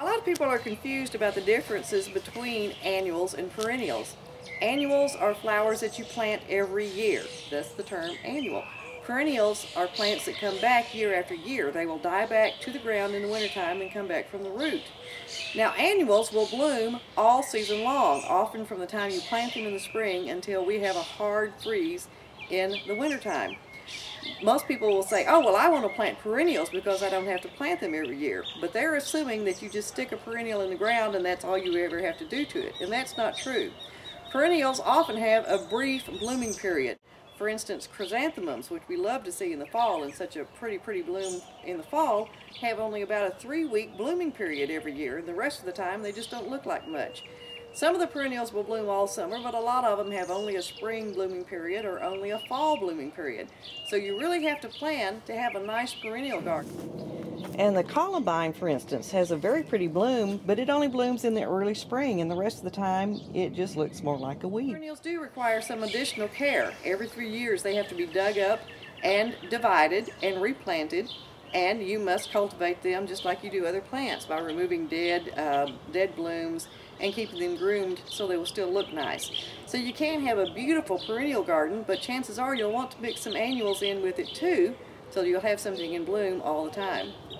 A lot of people are confused about the differences between annuals and perennials. Annuals are flowers that you plant every year. That's the term annual. Perennials are plants that come back year after year. They will die back to the ground in the wintertime and come back from the root. Now, annuals will bloom all season long, often from the time you plant them in the spring until we have a hard freeze in the wintertime. Most people will say, oh, well, I want to plant perennials because I don't have to plant them every year. But they're assuming that you just stick a perennial in the ground and that's all you ever have to do to it. And that's not true. Perennials often have a brief blooming period. For instance, chrysanthemums, which we love to see in the fall, and such a pretty bloom in the fall, have only about a 3-week blooming period every year, and the rest of the time they just don't look like much. Some of the perennials will bloom all summer, but a lot of them have only a spring blooming period or only a fall blooming period. So you really have to plan to have a nice perennial garden. And the columbine, for instance, has a very pretty bloom, but it only blooms in the early spring, and the rest of the time it just looks more like a weed. Perennials do require some additional care. Every 3 years they have to be dug up and divided and replanted, and you must cultivate them just like you do other plants by removing dead blooms and keeping them groomed so they will still look nice. So you can have a beautiful perennial garden, but chances are you'll want to mix some annuals in with it too, so you'll have something in bloom all the time.